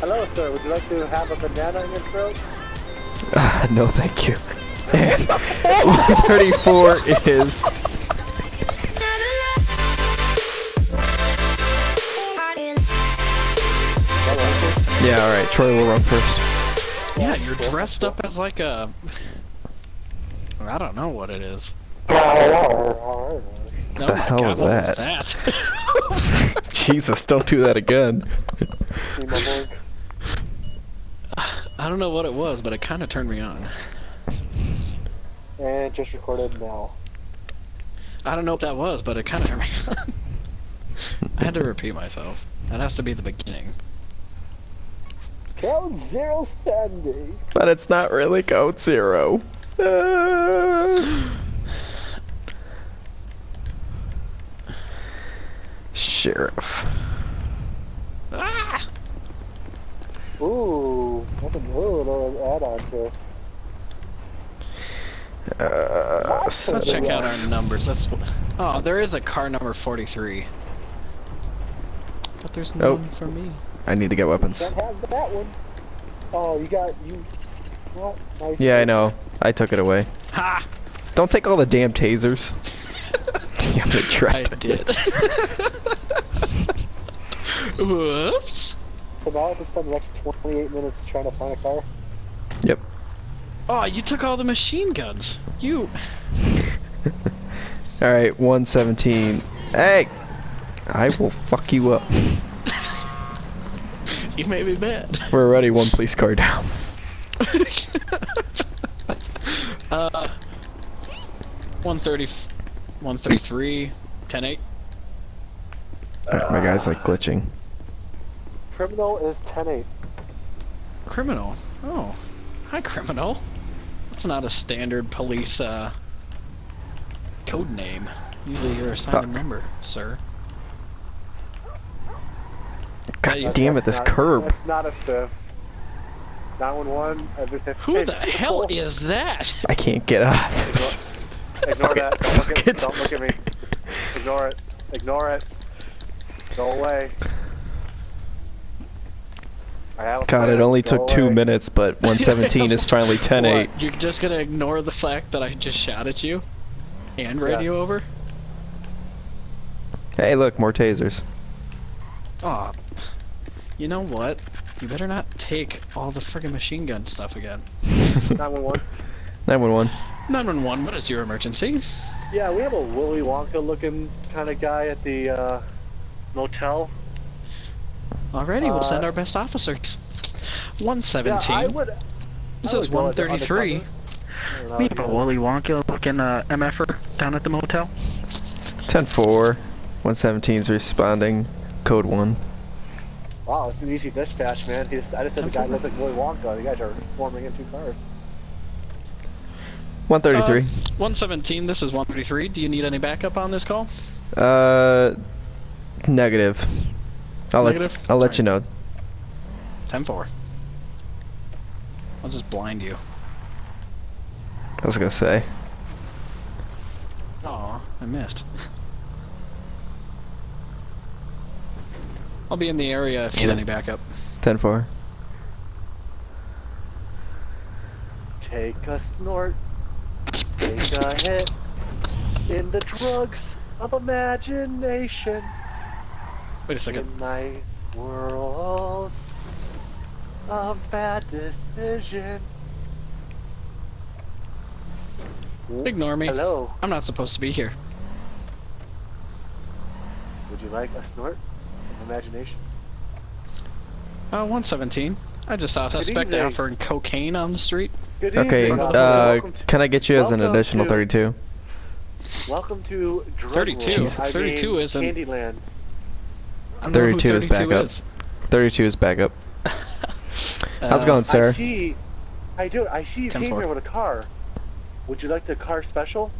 Hello, sir. Would you like to have a banana in your throat? No, thank you. And 134 is... Yeah, alright. Troy will run first. Yeah, you're dressed up as like a... I don't know what it is. No, what the hell God, is that? That? Jesus, don't do that again. I don't know what it was, but it kind of turned me on. And just recorded now. I don't know what that was, but it kind of turned me on. I had to repeat myself. That has to be the beginning. Count zero Sandy. But it's not really Count Zero. Sheriff. Ah! Ooh, what a little add-on here. Let's check out our numbers. That's oh, there is a car number 43. But there's no one for me. I need to get weapons. I have that one. Oh, you got you. What? Nice. Yeah, I know. I took it away. Ha! Don't take all the damn tasers. Damn it, tried. I did. Whoops. So now I have to spend the next 28 minutes trying to find a car? Yep. Oh, you took all the machine guns. You. Alright, 117. Hey! I will fuck you up. You made me mad. We're already one police car down. Uh... 130... 133... 10-8. My guy's like glitching. Criminal is 10-8. Criminal? Oh. Hi, Criminal. That's not a standard police, code name. Usually you're assigned a number, sir. God damn it, this curb. It's not a sieve. 911, who the hell is that? I can't get out of this. Ignore that. Don't look at me. Ignore it. Ignore it. Go away. God, it only took 2 minutes, but 117 is finally 10-8. You're just gonna ignore the fact that I just shot at you? And radio over? Hey, look, more tasers. Aw. Oh, you know what? You better not take all the friggin' machine gun stuff again. 911. 911. 911, what is your emergency? Yeah, we have a Willy Wonka looking kind of guy at the motel. Alrighty, we'll send our best officers. 117. Yeah, this is 133. We have a Willy Wonka looking MF'er down at the motel. 10-4. 117's responding. Code 1. Wow, it's an easy dispatch, man. I just said the guy looks like Willy Wonka. The guys are forming in two cars. 133. 117, this is 133. Do you need any backup on this call? Negative. I'll let you know. 10-4. I'll just blind you. I was gonna say. Aw, I missed. I'll be in the area if you need any backup. 10-4. Take a snort. Take a hit. In the drugs of imagination. Wait a second. In my world of bad decisions. Ignore me. Hello. I'm not supposed to be here. Would you like a snort? Imagination. 117. I just saw a suspect offering cocaine on the street. Good evening. Can I get you as an additional 32? Welcome to Drug 32. 32 is Candyland. 32 is backup. 32 is backup. How's it going, sir? I see you came here with a car. Would you like the car special?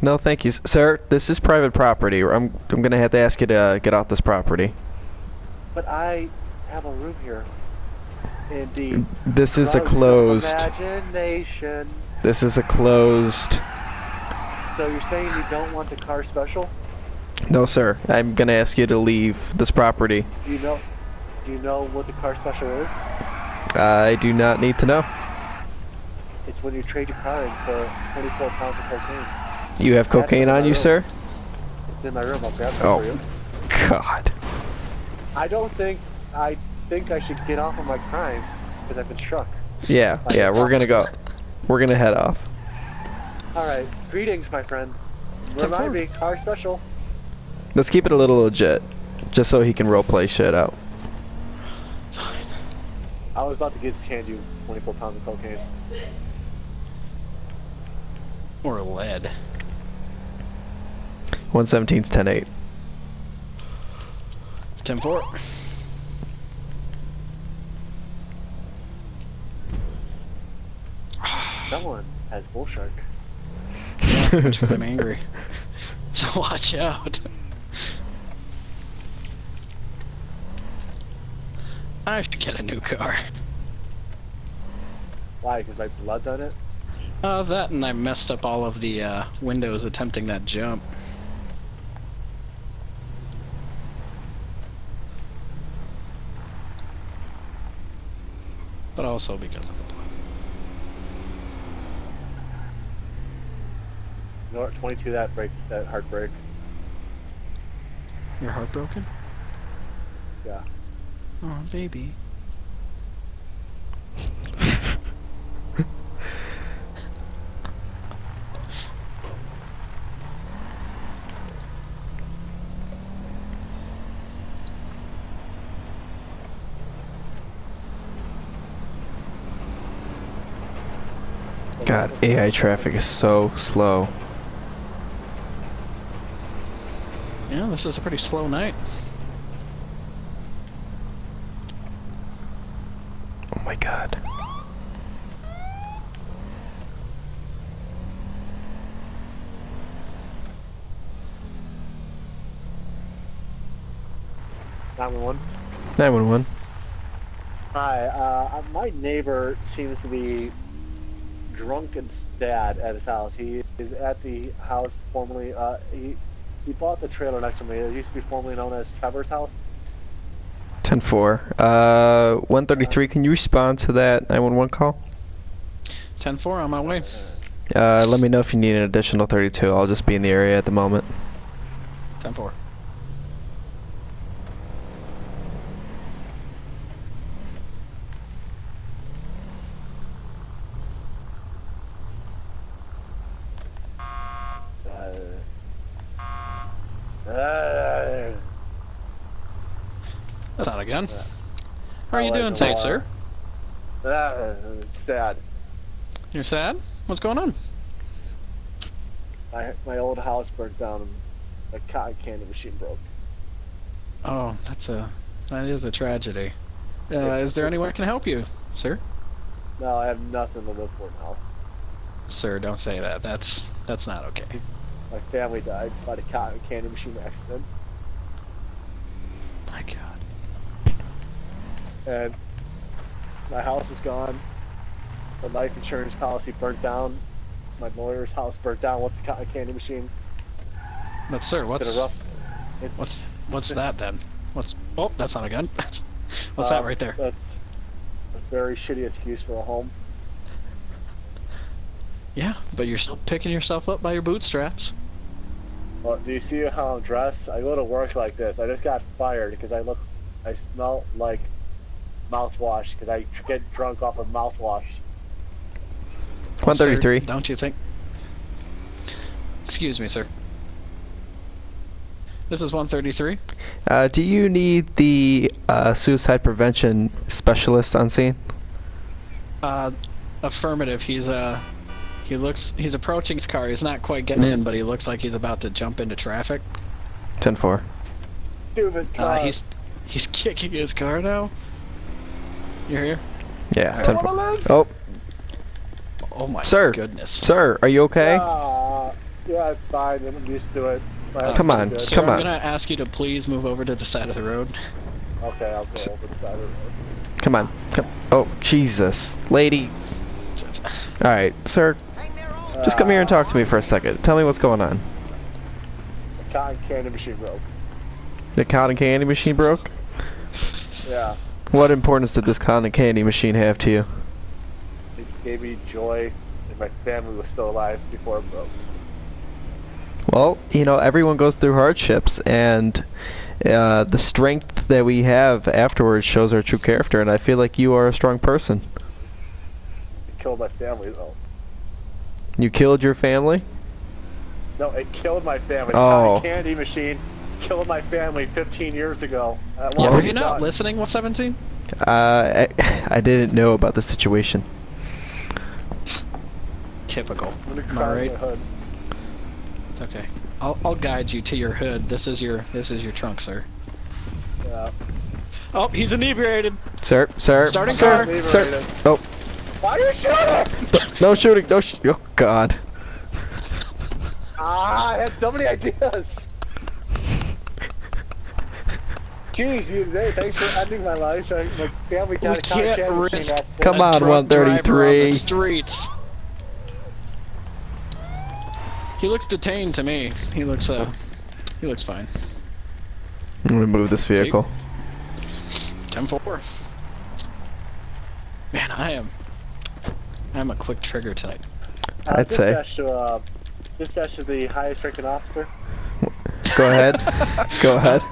No, thank you, sir. This is private property. I'm gonna have to ask you to get off this property. But I have a room here. Indeed. This is a closed. Imagination. This is a closed. So you're saying you don't want the car special? No, sir. I'm gonna ask you to leave this property. Do you know? Do you know what the car special is? I do not need to know. It's when you trade your car in for 24 pounds of cocaine. You have cocaine on you, sir? It's in my room. I'll grab some for you. Oh, God. I think I should get off of my crime because I've been struck. Yeah, yeah, we're gonna go. We're gonna head off. Alright, greetings, my friends. Remind me, car special. Let's keep it a little legit, just so he can roleplay shit out. I was about to hand you 24 pounds of cocaine. Or lead. 117's 10-8. 10-4. Someone has bull shark. I'm angry. So watch out. I should get a new car. Why? Because my blood's on it? That and I messed up all of the windows attempting that jump. But also because of the blood. No, 22, that heartbreak. You're heartbroken? Yeah. Oh, baby. God, AI traffic is so slow. Yeah, this is a pretty slow night. Oh my God. Nine one one. Hi, my neighbor seems to be drunk and sad at his house. He is at the house formerly. He bought the trailer next to me. It used to be formerly known as Trevor's house. 10-4. 133, can you respond to that 911 call? 10-4, on my way. Let me know if you need an additional 32. I'll just be in the area at the moment. 10-4. That's not again. How are you doing tonight, sir? Sad. You're sad? What's going on? My old house burnt down and the cotton candy machine broke. Oh, that is a tragedy. Is there any way I can help you, sir? No, I have nothing to live for now. Sir, don't say that. That's not okay. My family died by the cotton candy machine accident. My God. And my house is gone. The life insurance policy burnt down. My lawyer's house burnt down. What's the cotton candy machine? But sir, what's that then? Oh, that's not a gun. What's that right there? That's a very shitty excuse for a home. Yeah, but you're still picking yourself up by your bootstraps. Well, do you see how I'm dressed? I go to work like this. I just got fired because I smell like mouthwash because I get drunk off of mouthwash. 133. Sir, don't you think? Excuse me, sir. This is 133. Do you need the suicide prevention specialist on scene? Affirmative. He's approaching his car. He's not quite getting in, but he looks like he's about to jump into traffic. 10-4. Stupid car. He's kicking his car now. You're here? Yeah. Right. 10-4. Oh. Oh my goodness. Sir, are you okay? Yeah, it's fine. I'm used to it. Come on. I'm gonna ask you to please move over to the side of the road. Okay, I'll go over to the side of the road. Come on. Oh, Jesus, lady. All right, sir. Just come here and talk to me for a second. Tell me what's going on. The cotton candy machine broke. The cotton candy machine broke? Yeah. What importance did this cotton candy machine have to you? It gave me joy, and my family was still alive before it broke. Well, you know, everyone goes through hardships, and the strength that we have afterwards shows our true character, and I feel like you are a strong person. It killed my family, though. You killed your family? No, it killed my family. Oh. The candy machine killed my family 15 years ago. Yeah, were you not listening when 17? I didn't know about the situation. Typical. Alright. Okay, I'll guide you to your hood. This is your trunk, sir. Yeah. Oh, he's inebriated. Sir. Starting car. Sir. Oh. Why are you shooting? No shooting. No. Oh God. I had so many ideas. Jeez, thanks for ending my life. My family can't risk. Come on, 133. On the streets. He looks detained to me. He looks fine. I'm gonna move this vehicle. 10-4. Man, I'm a quick trigger type. I'd say. Dispatch to the highest ranking officer. Go ahead. Go ahead.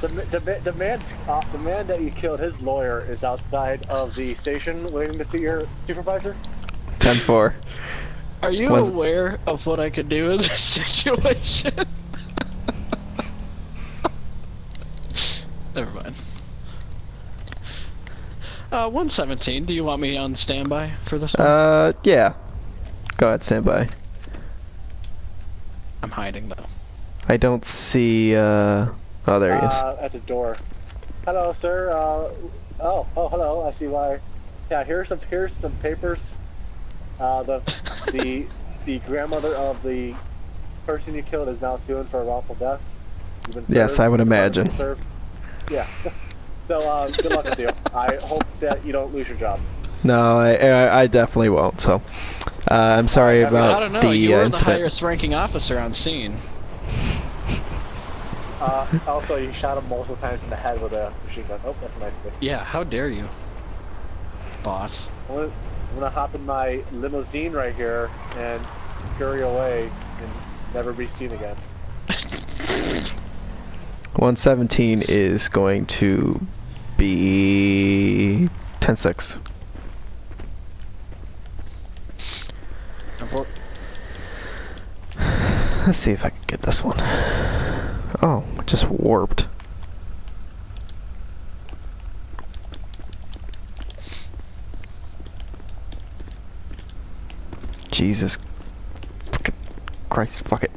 The man that you killed, his lawyer is outside of the station waiting to see your supervisor. 10-4. Are you aware of what I could do in this situation? Never mind. 117, do you want me on standby for this one? Yeah. Go ahead, standby. I'm hiding, though. I don't see, Oh, there he is. At the door. Hello, sir, hello, I see why. Yeah, here's some papers. The grandmother of the person you killed is now suing for a wrongful death. Yes, I would imagine. Yeah. So good luck with you. I hope that you don't lose your job. No, I definitely won't. So I'm sorry about the incident. I don't know. You were the highest ranking officer on scene. Also, you shot him multiple times in the head with a machine gun. Oh, that's a nice thing. Yeah. How dare you, boss? Well, I'm gonna hop in my limousine right here and scurry away and never be seen again. 117 is going to be 10-6. Let's see if I can get this one. Oh, it just warped. Jesus Christ, fuck it.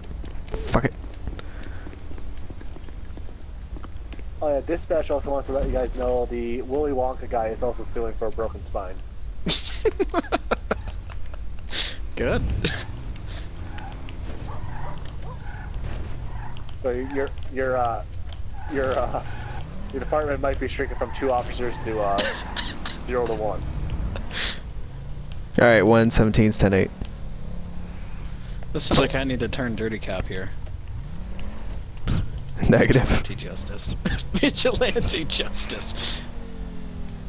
Oh yeah, dispatch also wants to let you guys know the Willy Wonka guy is also suing for a broken spine. Good. So your department might be shrinking from 2 officers to 0 to 1. Alright, 117's 10-8. This is like I need to turn dirty cop here. Negative. Vigilante justice. Vigilante justice.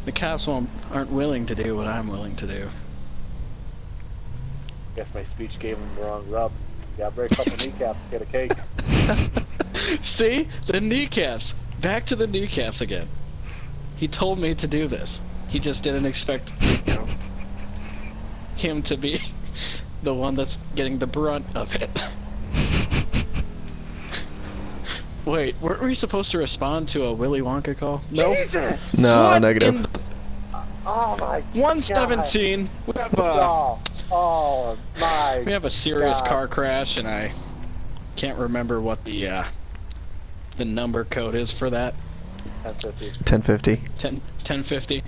The cops aren't willing to do what I'm willing to do. Guess my speech gave him the wrong rub. Gotta break a couple kneecaps to get a cake. See? The kneecaps. Back to the kneecaps again. He told me to do this. He just didn't expect, you know, him to be the one that's getting the brunt of it. Wait, weren't we supposed to respond to a Willy Wonka call? No. Jesus! No, what negative. Oh my 117. God. We have a. Oh my. We have a serious car crash, and I can't remember what the number code is for that. 1050. 1050. 1050.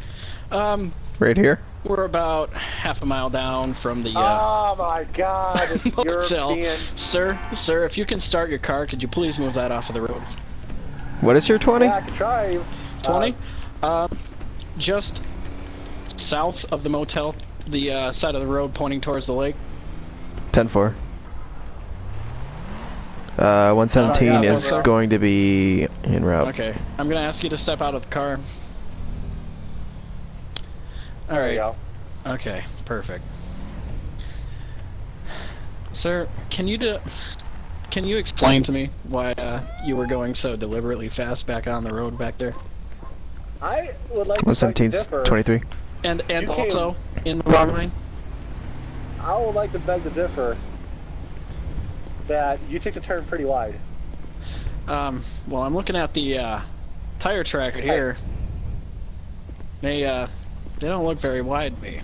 Right here. We're about half a mile down from the. Oh my God! It's European. Sir, if you can start your car, could you please move that off of the road? What is your 20? Yeah, I can try. 20. Just south of the motel, the side of the road pointing towards the lake. 10-4. 117 is going to be en route. Okay, I'm gonna ask you to step out of the car. All right. Okay, perfect. Sir, can you explain to me why you were going so deliberately fast back on the road back there? I would like 117's 23. And also in the wrong lane. I would like to beg to differ. That you took the turn pretty wide. Well, I'm looking at the tire tracker here. They don't look very wide to me.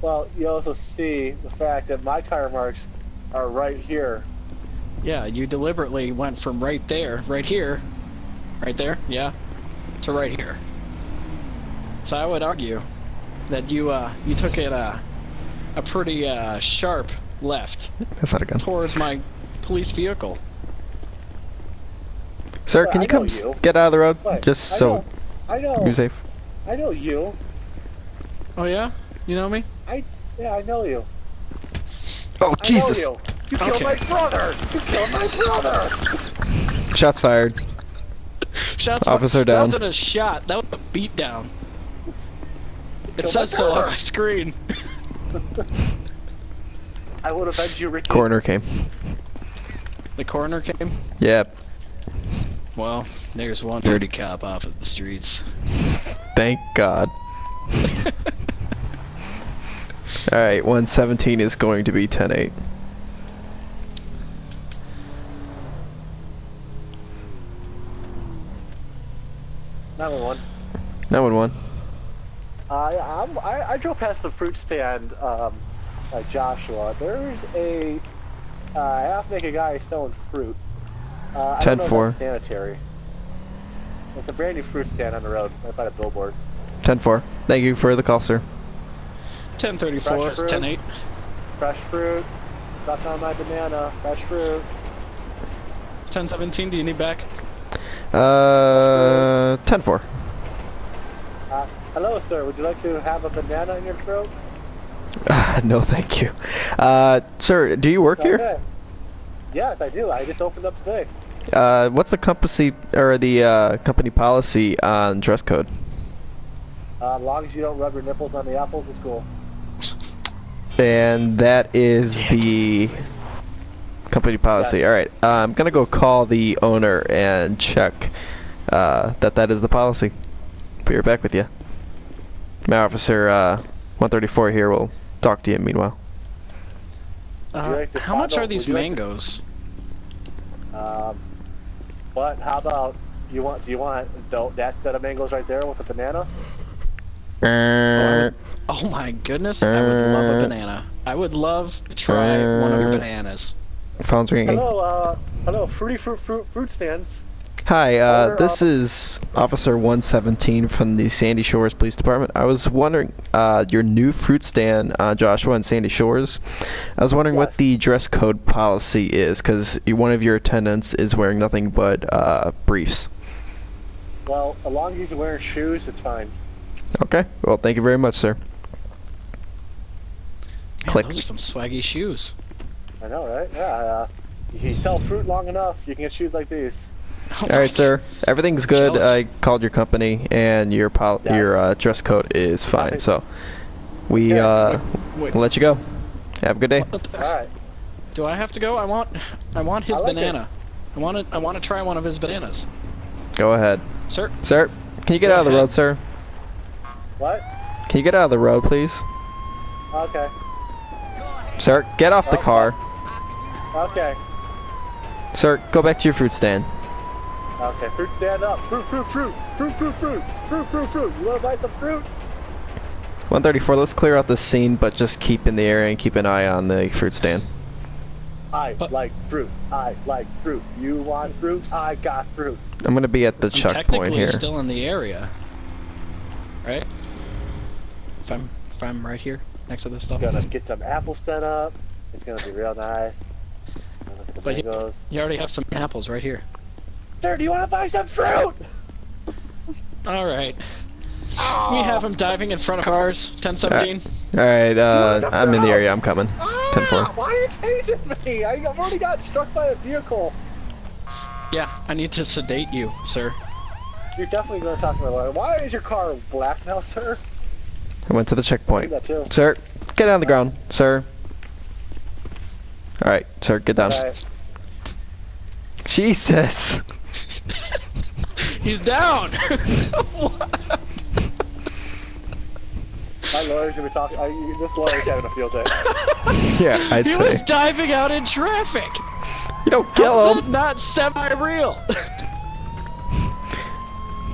Well, you also see the fact that my tire marks are right here. Yeah, you deliberately went from right there, yeah, to right here. So I would argue that you you took it a pretty sharp left. That's not a gun. Towards my police vehicle. Sir, can you come get out of the road? What? Just so you're safe. I know you. Oh yeah? You know me? Yeah, I know you. Oh Jesus! I know you. You killed my brother! You killed my brother! Shots fired. Shots fired. Officer down. That wasn't a shot. That was a beatdown. It says so on my screen. I would avenge you, Ricky. Coroner came. The coroner came? Yep. Well, there's one dirty cop off of the streets. Thank God. Alright, 117 is going to be 10-8. Nine one one. I drove past the fruit stand, like Joshua. There's a half-naked guy selling fruit. 10-4. Sanitary. It's a brand new fruit stand on the road. I bought a billboard. 10-4. Thank you for the call, sir. 10-34. 10-8. Fresh fruit. That's on my banana. Fresh fruit. 10-17. Do you need back? 10-4. Hello, sir. Would you like to have a banana in your throat? No, thank you. Sir, do you work here? Yes, I do. I just opened up today. What's the company policy on dress code? As long as you don't rub your nipples on the apples, it's cool. And that is the company policy. Yes. All right. I'm going to go call the owner and check that is the policy. Be right back with you. My officer, 134 here, will talk to you meanwhile. How much are these mangoes? But how about do you want that set of mangoes right there with a banana? Oh my goodness, I would love a banana. I would love to try one of your bananas. Phone's ringing. Hello, hello, fruit stands. Hi, this is Officer 117 from the Sandy Shores Police Department. I was wondering, your new fruit stand on Joshua and Sandy Shores. I was wondering what the dress code policy is, because one of your attendants is wearing nothing but briefs. Well, as long as he's wearing shoes, it's fine. Okay. Well, thank you very much, sir. Man, click. Those are some swaggy shoes. I know, right? Yeah. If you sell fruit long enough, you can get shoes like these. Oh Alright, sir. Everything's good. I called your company, and your dress code is fine. So we we'll let you go. Have a good day. Alright. Do I have to go? I want his banana. I want to try one of his bananas. Go ahead, sir. Sir, can you get out of the road, sir? What? Can you get out of the road, please? Okay. Sir, get off the car. Okay. Sir, go back to your fruit stand. Okay, fruit stand up. Fruit. You wanna buy some fruit? 134, let's clear out the scene, but just keep in the area and keep an eye on the fruit stand. I like fruit. You want fruit? I got fruit. I'm gonna be at the checkpoint here. Still in the area, right? If I'm right here next to this stuff. Gonna get some apples set up. It's gonna be real nice. Look at the mangoes. You already have some apples right here. Sir, do you want to buy some fruit? Alright. Oh. We have him diving in front of cars. 10-17. Alright, I'm in the area. I'm coming. 10-4. Why are you tasing me? I've already got struck by a vehicle. Yeah, I need to sedate you, sir. You're definitely going to talk to my lawyer. Why is your car black now, sir? I went to the checkpoint. Sir, get on the ground, sir. Alright, sir, get down. Right. Jesus! He's down! What? My lawyer's gonna be talking. This lawyer's having a field day. Yeah, I'd say. He was diving out in traffic! You don't kill him! How is that not semi-real?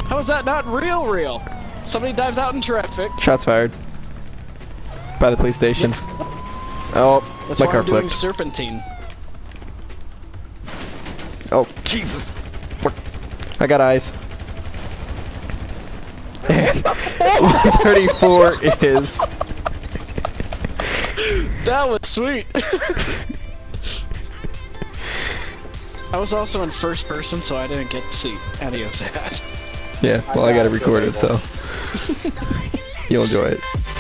How is that not real? Somebody dives out in traffic. Shots fired. By the police station. Yeah. Oh, that's my car flipped. Serpentine. Oh, Jesus! I got eyes. And 34 is... That was sweet! I was also in first person, so I didn't get to see any of that. Yeah, well I got it recorded, so... You'll enjoy it.